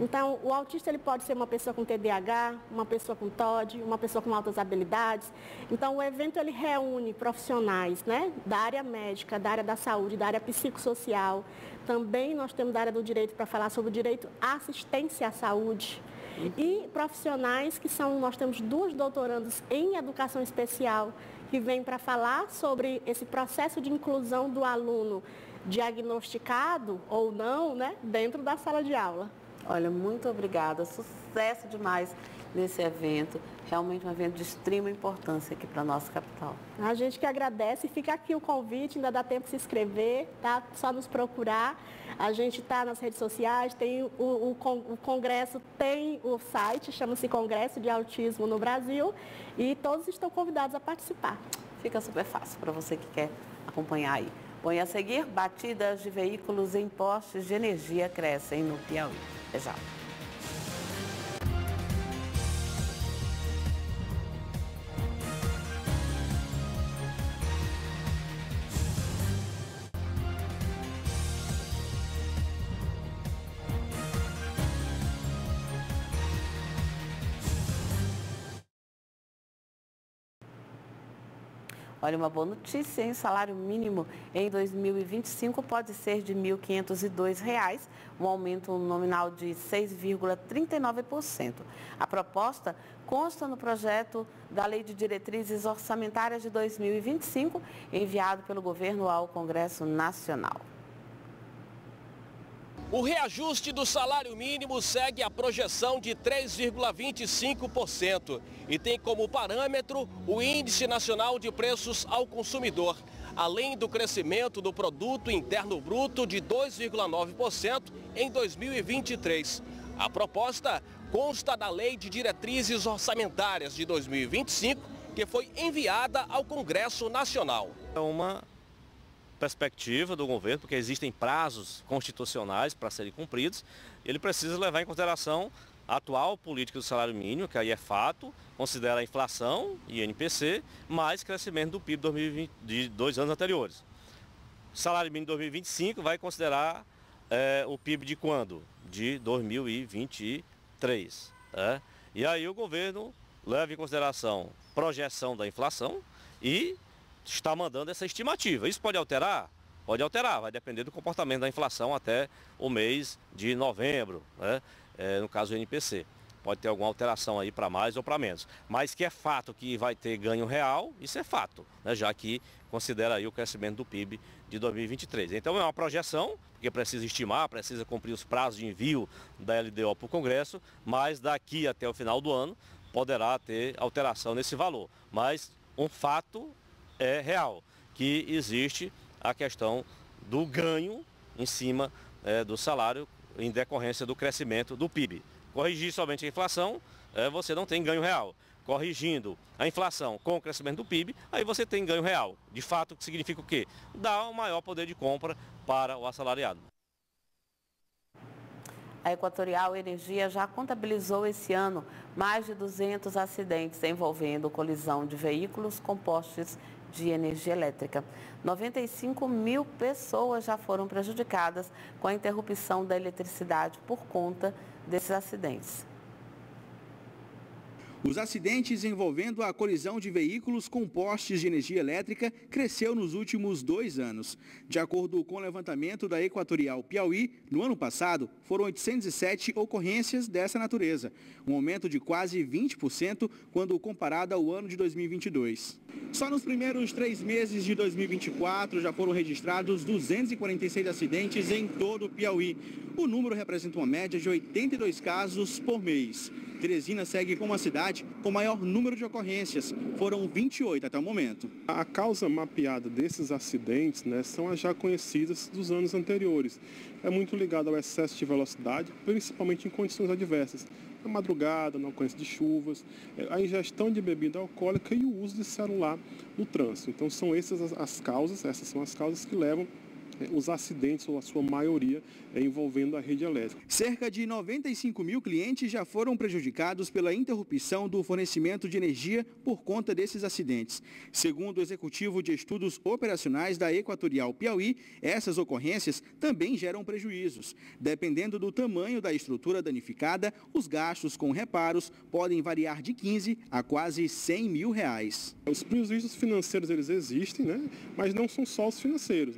Então, o autista ele pode ser uma pessoa com TDAH, uma pessoa com TOD, uma pessoa com altas habilidades. Então, o evento ele reúne profissionais, né, da área médica, da área da saúde, da área psicossocial. Também nós temos da área do direito para falar sobre o direito à assistência à saúde. E profissionais que são, nós temos duas doutorandas em educação especial que vêm para falar sobre esse processo de inclusão do aluno diagnosticado ou não, né, dentro da sala de aula. Olha, muito obrigada, sucesso demais nesse evento, realmente um evento de extrema importância aqui para a nossa capital. A gente que agradece, fica aqui o convite, ainda dá tempo de se inscrever, tá? Só nos procurar, a gente está nas redes sociais, tem o congresso, tem o site, chama-se Congresso de Autismo no Brasil e todos estão convidados a participar. Fica super fácil para você que quer acompanhar aí. Bom, e a seguir, batidas de veículos em postes de energia crescem no Piauí. Até já. Olha, uma boa notícia, hein? O salário mínimo em 2025 pode ser de R$ 1.502, um aumento nominal de 6,39%. A proposta consta no projeto da Lei de Diretrizes Orçamentárias de 2025, enviado pelo governo ao Congresso Nacional. O reajuste do salário mínimo segue a projeção de 3,25% e tem como parâmetro o Índice Nacional de Preços ao Consumidor, além do crescimento do Produto Interno Bruto de 2,9% em 2023. A proposta consta da Lei de Diretrizes Orçamentárias de 2025, que foi enviada ao Congresso Nacional. É uma perspectiva do governo, porque existem prazos constitucionais para serem cumpridos, ele precisa levar em consideração a atual política do salário mínimo, que aí é fato, considera a inflação e INPC, mais crescimento do PIB 2020, de 2 anos anteriores. O salário mínimo de 2025 vai considerar o PIB de quando? De 2023. Né? E aí o governo leva em consideração projeção da inflação e está mandando essa estimativa. Isso pode alterar? Pode alterar, vai depender do comportamento da inflação até o mês de novembro, né? No caso do INPC. Pode ter alguma alteração aí para mais ou para menos. Mas que é fato que vai ter ganho real, isso é fato, né? Já que considera aí o crescimento do PIB de 2023. Então é uma projeção, porque precisa estimar, precisa cumprir os prazos de envio da LDO para o Congresso, mas daqui até o final do ano poderá ter alteração nesse valor. Mas um fato é real, que existe a questão do ganho em cima do salário em decorrência do crescimento do PIB. Corrigir somente a inflação, você não tem ganho real. Corrigindo a inflação com o crescimento do PIB, aí você tem ganho real. De fato, que significa o quê? Dá um maior poder de compra para o assalariado. A Equatorial Energia já contabilizou esse ano mais de 200 acidentes envolvendo colisão de veículos com postes de energia elétrica. 95.000 pessoas já foram prejudicadas com a interrupção da eletricidade por conta desses acidentes. Os acidentes envolvendo a colisão de veículos com postes de energia elétrica cresceu nos últimos 2 anos. De acordo com o levantamento da Equatorial Piauí, no ano passado foram 807 ocorrências dessa natureza, um aumento de quase 20% quando comparado ao ano de 2022. Só nos primeiros 3 meses de 2024 já foram registrados 246 acidentes em todo o Piauí. O número representa uma média de 82 casos por mês. Teresina segue como a cidade com maior número de ocorrências, foram 28 até o momento. A causa mapeada desses acidentes, são as já conhecidas dos anos anteriores. É muito ligado ao excesso de velocidade, principalmente em condições adversas. Na madrugada, na ocorrência de chuvas, a ingestão de bebida alcoólica e o uso de celular no trânsito. Então são essas são as causas que levam os acidentes, ou a sua maioria, envolvendo a rede elétrica. Cerca de 95.000 clientes já foram prejudicados pela interrupção do fornecimento de energia por conta desses acidentes. Segundo o executivo de estudos operacionais da Equatorial Piauí, essas ocorrências também geram prejuízos. Dependendo do tamanho da estrutura danificada, os gastos com reparos podem variar de 15 a quase 100 mil reais. Os prejuízos financeiros, eles existem, mas não são só os financeiros,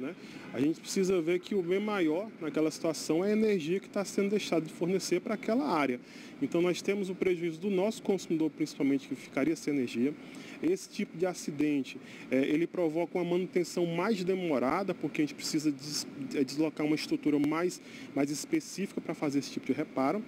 A gente precisa ver que o bem maior naquela situação é a energia que está sendo deixada de fornecer para aquela área. Então nós temos o prejuízo do nosso consumidor, principalmente, que ficaria sem energia. Esse tipo de acidente, ele provoca uma manutenção mais demorada, porque a gente precisa deslocar uma estrutura mais específica para fazer esse tipo de reparo.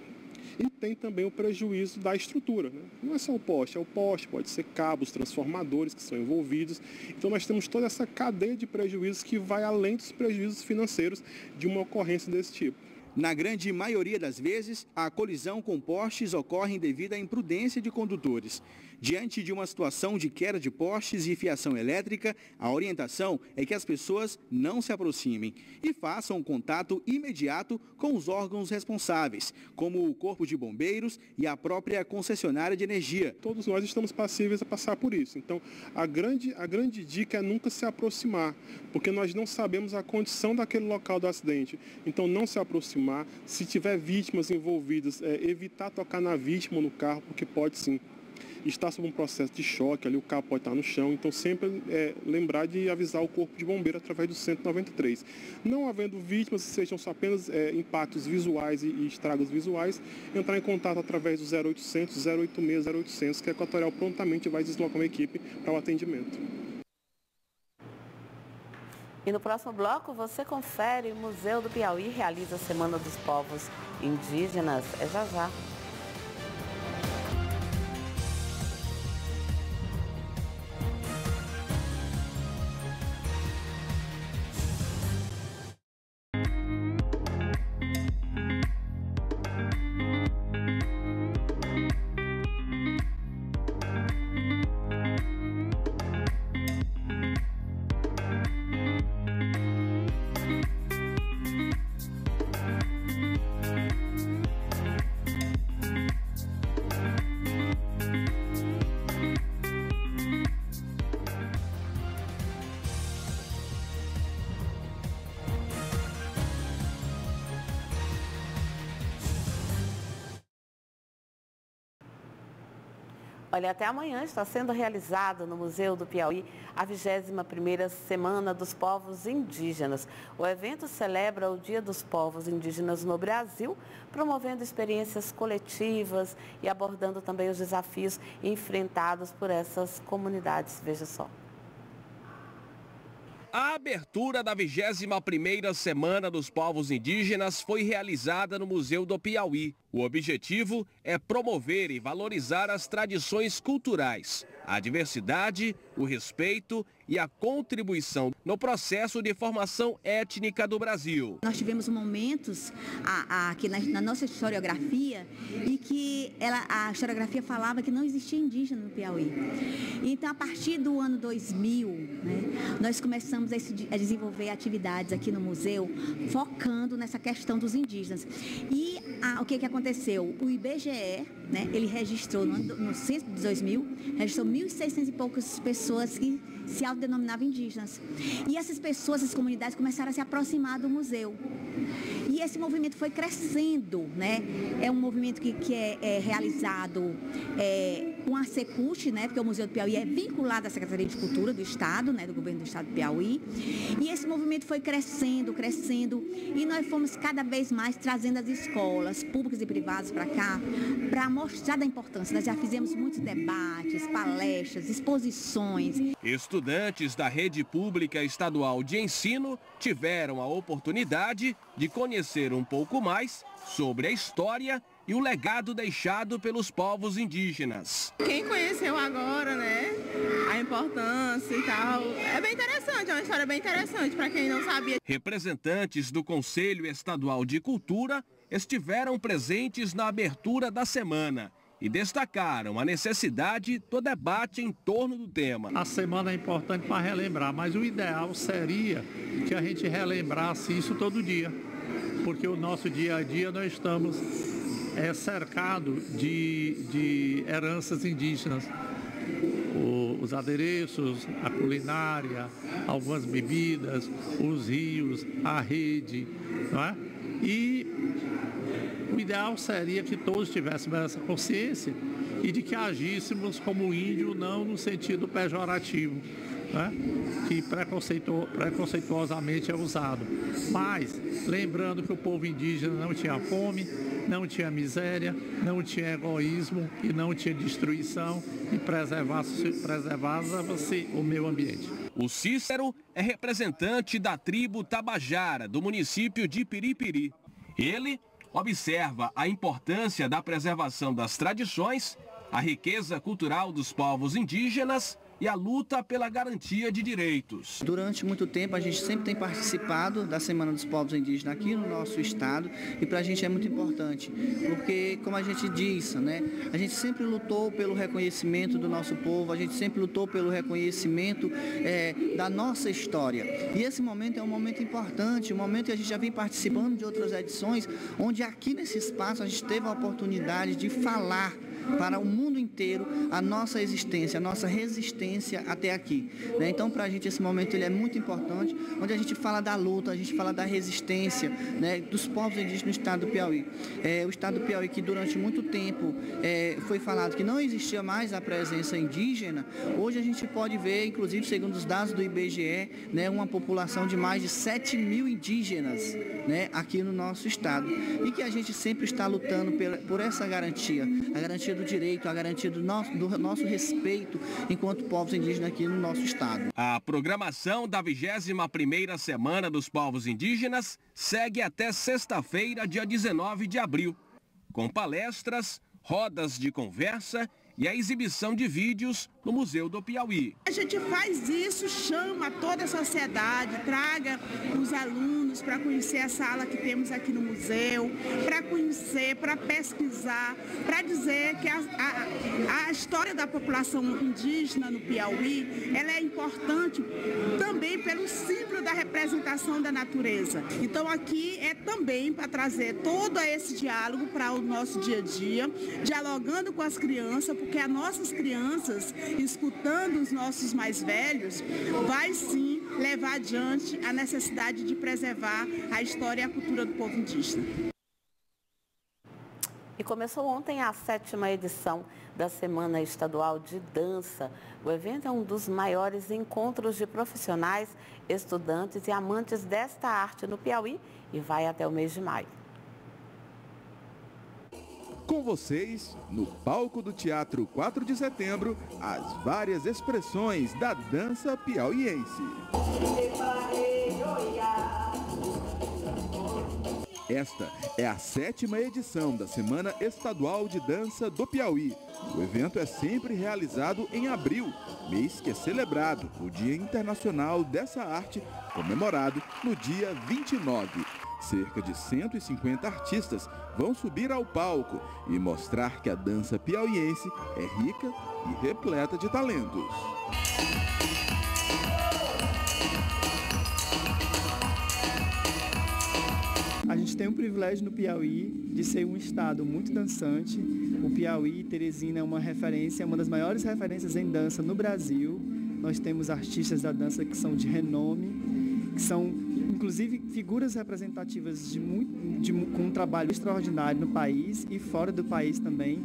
E tem também o prejuízo da estrutura, Não é só o poste, é o poste, pode ser cabos, transformadores que são envolvidos. Então nós temos toda essa cadeia de prejuízos que vai além dos prejuízos financeiros de uma ocorrência desse tipo. Na grande maioria das vezes, a colisão com postes ocorre devido à imprudência de condutores. Diante de uma situação de queda de postes e fiação elétrica, a orientação é que as pessoas não se aproximem e façam contato imediato com os órgãos responsáveis, como o Corpo de Bombeiros e a própria concessionária de energia. Todos nós estamos passíveis a passar por isso. Então, a grande dica é nunca se aproximar, porque nós não sabemos a condição daquele local do acidente. Então, não se aproximar. Se tiver vítimas envolvidas, evitar tocar na vítima ou no carro, porque pode sim estar sob um processo de choque, ali o carro pode estar no chão, então sempre lembrar de avisar o Corpo de Bombeiro através do 193. Não havendo vítimas, sejam só apenas impactos visuais e estragos visuais, entrar em contato através do 0800, 086, 0800, que a Equatorial prontamente vai deslocar uma equipe para o atendimento. E no próximo bloco você confere, o Museu do Piauí realiza a Semana dos Povos Indígenas. É já já. Olha, até amanhã está sendo realizada no Museu do Piauí a 21ª Semana dos Povos Indígenas. O evento celebra o Dia dos Povos Indígenas no Brasil, promovendo experiências coletivas e abordando também os desafios enfrentados por essas comunidades. Veja só. A abertura da 21ª Semana dos Povos Indígenas foi realizada no Museu do Piauí. O objetivo é promover e valorizar as tradições culturais, a diversidade, o respeito e a contribuição no processo de formação étnica do Brasil. Nós tivemos momentos aqui na nossa historiografia em que a historiografia falava que não existia indígena no Piauí. Então, a partir do ano 2000, nós começamos a desenvolver atividades aqui no museu, focando nessa questão dos indígenas. E o que aconteceu? O IBGE, ele registrou no censo de 2000, registrou 1.600 e poucas pessoas que se autodenominavam indígenas. E essas pessoas, essas comunidades começaram a se aproximar do museu. E esse movimento foi crescendo, É um movimento que é realizado com a Secult, Porque o Museu do Piauí é vinculado à Secretaria de Cultura do Estado, Do governo do Estado do Piauí. E esse movimento foi crescendo, crescendo. E nós fomos cada vez mais trazendo as escolas, públicas e privadas, para cá, para mostrar da importância. Nós já fizemos muitos debates, palestras, exposições. Estudantes da rede pública estadual de ensino tiveram a oportunidade de conhecer um pouco mais sobre a história e o legado deixado pelos povos indígenas. Quem conheceu agora, a importância e tal, é bem interessante, é uma história bem interessante para quem não sabia. Representantes do Conselho Estadual de Cultura estiveram presentes na abertura da semana e destacaram a necessidade do debate em torno do tema. A semana é importante para relembrar, mas o ideal seria que a gente relembrasse isso todo dia, porque o nosso dia a dia nós estamos cercado de heranças indígenas. Os adereços, a culinária, algumas bebidas, os rios, a rede, E o ideal seria que todos tivéssemos essa consciência e de que agíssemos como índio, não no sentido pejorativo, que preconceituosamente é usado. Mas, lembrando que o povo indígena não tinha fome, não tinha miséria, não tinha egoísmo e não tinha destruição, e preservava-se o meio ambiente. O Cícero é representante da tribo Tabajara, do município de Piripiri. Ele observa a importância da preservação das tradições, a riqueza cultural dos povos indígenas e a luta pela garantia de direitos. Durante muito tempo a gente sempre tem participado da Semana dos Povos Indígenas aqui no nosso estado, e para a gente é muito importante, porque como a gente diz, a gente sempre lutou pelo reconhecimento do nosso povo, a gente sempre lutou pelo reconhecimento da nossa história. E esse momento é um momento importante, um momento que a gente já vem participando de outras edições, onde aqui nesse espaço a gente teve a oportunidade de falar para o mundo inteiro a nossa existência, a nossa resistência até aqui. Então, para a gente, esse momento ele é muito importante, onde a gente fala da luta, a gente fala da resistência dos povos indígenas no estado do Piauí. O estado do Piauí, que durante muito tempo foi falado que não existia mais a presença indígena, hoje a gente pode ver, inclusive, segundo os dados do IBGE, uma população de mais de 7 mil indígenas aqui no nosso estado. E que a gente sempre está lutando por essa garantia, a garantia do direito, a garantia do nosso respeito enquanto povos indígenas aqui no nosso estado. A programação da 21ª Semana dos Povos Indígenas segue até sexta-feira, dia 19 de abril, com palestras, rodas de conversa e a exibição de vídeos no Museu do Piauí. A gente faz isso, chama toda a sociedade, traga os alunos para conhecer a sala que temos aqui no museu, para conhecer, para pesquisar, para dizer que a história da população indígena no Piauí, ela é importante também pelo símbolo da representação da natureza. Então aqui é também para trazer todo esse diálogo para o nosso dia a dia, dialogando com as crianças, porque as nossas crianças, escutando os nossos mais velhos, vai sim levar adiante a necessidade de preservar a história e a cultura do povo indígena. E começou ontem a 7ª edição da Semana Estadual de Dança. O evento é um dos maiores encontros de profissionais, estudantes e amantes desta arte no Piauí e vai até o mês de maio. Com vocês, no palco do Teatro 4 de Setembro, as várias expressões da dança piauiense. Esta é a 7ª edição da Semana Estadual de Dança do Piauí. O evento é sempre realizado em abril, mês que é celebrado o Dia Internacional dessa Arte, comemorado no dia 29. Cerca de 150 artistas vão subir ao palco e mostrar que a dança piauiense é rica e repleta de talentos. A gente tem o privilégio no Piauí de ser um estado muito dançante. O Piauí, Teresina, é uma referência, uma das maiores referências em dança no Brasil. Nós temos artistas da dança que são de renome, que são, inclusive, figuras representativas com um trabalho extraordinário no país e fora do país também.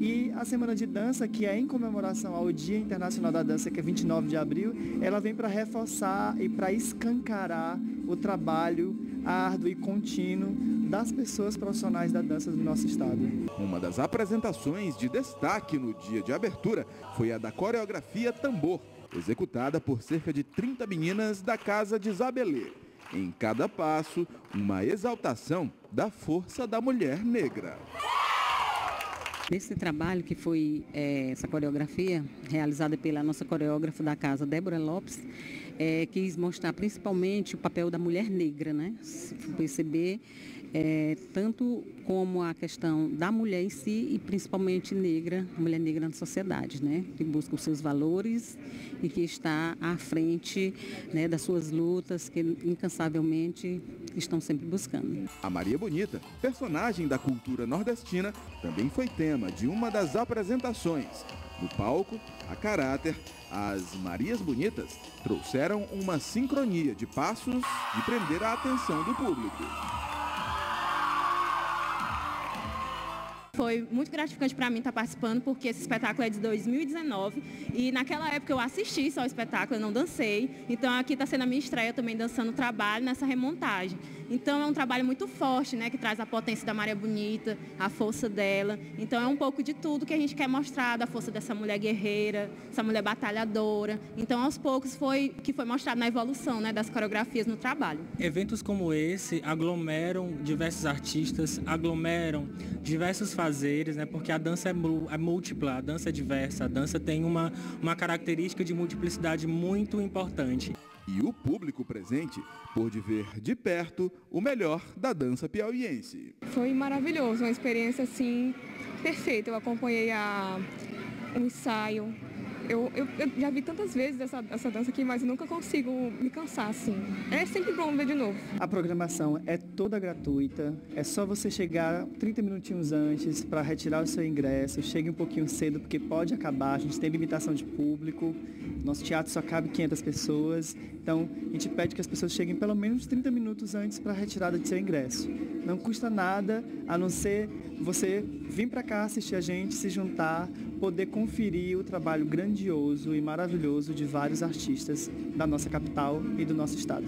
E a Semana de Dança, que é em comemoração ao Dia Internacional da Dança, que é 29 de abril, ela vem para reforçar e para escancarar o trabalho árduo e contínuo das pessoas profissionais da dança do nosso estado. Uma das apresentações de destaque no dia de abertura foi a da coreografia Tambor, executada por cerca de 30 meninas da Casa de Isabelê. Em cada passo, uma exaltação da força da mulher negra. Nesse trabalho que foi essa coreografia, realizada pela nossa coreógrafa da casa, Débora Lopes, quis mostrar principalmente o papel da mulher negra, né? Se perceber tanto como a questão da mulher em si e principalmente negra, mulher negra na sociedade, né? Que busca os seus valores e que está à frente, né, das suas lutas, que incansavelmente estão sempre buscando. A Maria Bonita, personagem da cultura nordestina, também foi tema de uma das apresentações. No palco, a caráter, as Marias Bonitas trouxeram uma sincronia de passos de prender a atenção do público. Foi muito gratificante para mim estar participando, porque esse espetáculo é de 2019 e naquela época eu assisti só ao espetáculo, eu não dancei. Então aqui está sendo a minha estreia também dançando o trabalho nessa remontagem. Então é um trabalho muito forte, né, que traz a potência da Maria Bonita, a força dela. Então é um pouco de tudo que a gente quer mostrar, da força dessa mulher guerreira, essa mulher batalhadora. Então aos poucos foi que foi mostrado na evolução, né, das coreografias no trabalho. Eventos como esse aglomeram diversos artistas, aglomeram diversos fazeres, né, porque a dança é múltipla, a dança é diversa, a dança tem uma característica de multiplicidade muito importante. E o público presente pôde ver de perto o melhor da dança piauiense. Foi maravilhoso, uma experiência assim perfeita. Eu acompanhei o ensaio. Eu já vi tantas vezes essa dança aqui, mas eu nunca consigo me cansar, assim. É sempre bom ver de novo. A programação é toda gratuita, é só você chegar 30 minutinhos antes para retirar o seu ingresso. Chegue um pouquinho cedo, porque pode acabar, a gente tem limitação de público, nosso teatro só cabe 500 pessoas, então a gente pede que as pessoas cheguem pelo menos 30 minutos antes para a retirada de seu ingresso. Não custa nada, a não ser você vir para cá assistir a gente, se juntar, poder conferir o trabalho grandioso e maravilhoso de vários artistas da nossa capital e do nosso estado.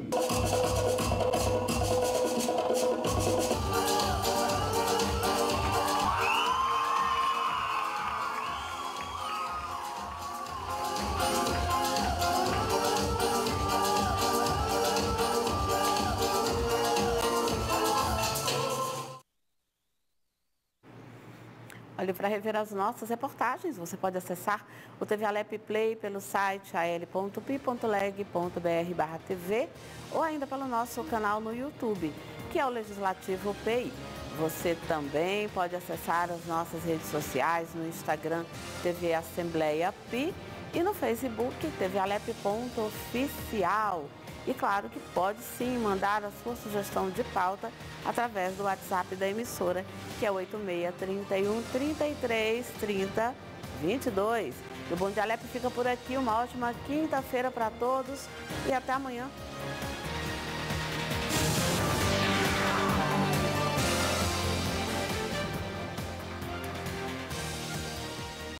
Olha, para rever as nossas reportagens, você pode acessar o TV Alep Play pelo site al.pi.leg.br/tv ou ainda pelo nosso canal no YouTube, que é o Legislativo PI. Você também pode acessar as nossas redes sociais no Instagram TV Assembleia Pi e no Facebook tvalep.oficial. E claro que pode sim mandar a sua sugestão de pauta através do WhatsApp da emissora, que é 8631333022. E o Bom Dia Alep fica por aqui, uma ótima quinta-feira para todos e até amanhã.